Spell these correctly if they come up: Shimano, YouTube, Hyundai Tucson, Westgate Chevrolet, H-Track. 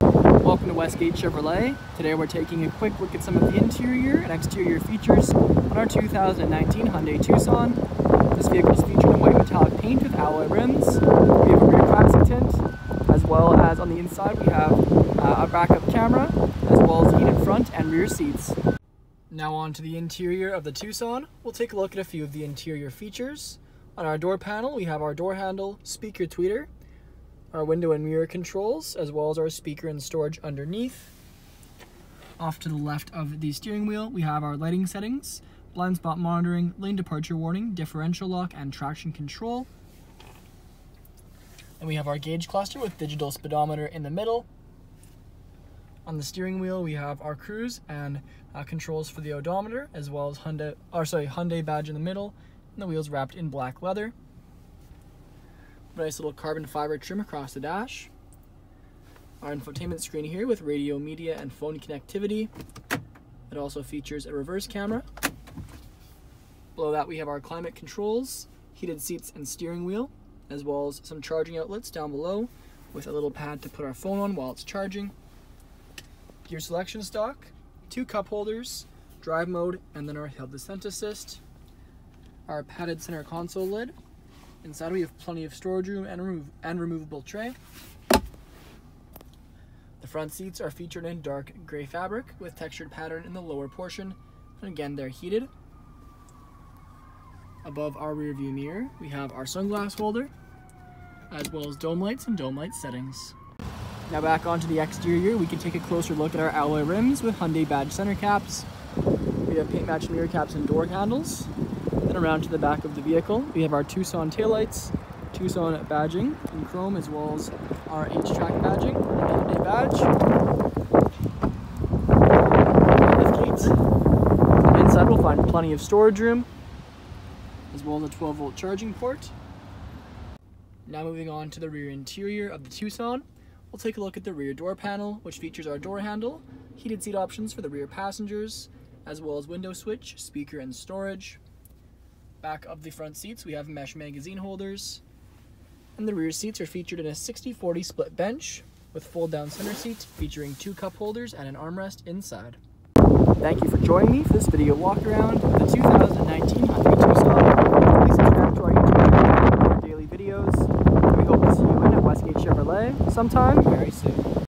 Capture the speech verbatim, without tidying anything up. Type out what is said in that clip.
Welcome to Westgate Chevrolet. Today we're taking a quick look at some of the interior and exterior features on our two thousand nineteen Hyundai Tucson. This vehicle is featured in white metallic paint with alloy rims. We have a rear taxi tint, as well as on the inside we have uh, a backup camera, as well as heated front and rear seats. Now on to the interior of the Tucson. We'll take a look at a few of the interior features. On our door panel we have our door handle, speaker tweeter, our window and mirror controls, as well as our speaker and storage underneath. Off to the left of the steering wheel, we have our lighting settings, blind spot monitoring, lane departure warning, differential lock, and traction control. And we have our gauge cluster with digital speedometer in the middle. On the steering wheel, we have our cruise and uh, controls for the odometer, as well as Hyundai, or sorry, Hyundai badge in the middle, and the wheels wrapped in black leather. Nice little carbon fiber trim across the dash. Our infotainment screen here with radio, media, and phone connectivity. It also features a reverse camera. Below that we have our climate controls, heated seats and steering wheel, as well as some charging outlets down below with a little pad to put our phone on while it's charging. Gear selection stalk, two cup holders, drive mode, and then our hill descent assist. Our padded center console lid. Inside we have plenty of storage room and, remo and removable tray. The front seats are featured in dark gray fabric with textured pattern in the lower portion, and again they're heated. Above our rear view mirror we have our sunglass holder, as well as dome lights and dome light settings. Now back onto the exterior, we can take a closer look at our alloy rims with Hyundai badge center caps. We have paint matching mirror caps and door handles. Then around to the back of the vehicle, we have our Tucson taillights, Tucson badging in chrome, as well as our H-Track badging, and Hyundai badge. Lift gate. Inside we'll find plenty of storage room, as well as a twelve volt charging port. Now moving on to the rear interior of the Tucson, we'll take a look at the rear door panel, which features our door handle, heated seat options for the rear passengers, as well as window switch, speaker, and storage. Back of the front seats we have mesh magazine holders, and the rear seats are featured in a sixty forty split bench with fold down center seat featuring two cup holders and an armrest inside. Thank you for joining me for this video walk around of the two thousand nineteen Hyundai Tucson. Please subscribe to our YouTube channel for daily videos. We hope to see you in at Westgate Chevrolet sometime very soon.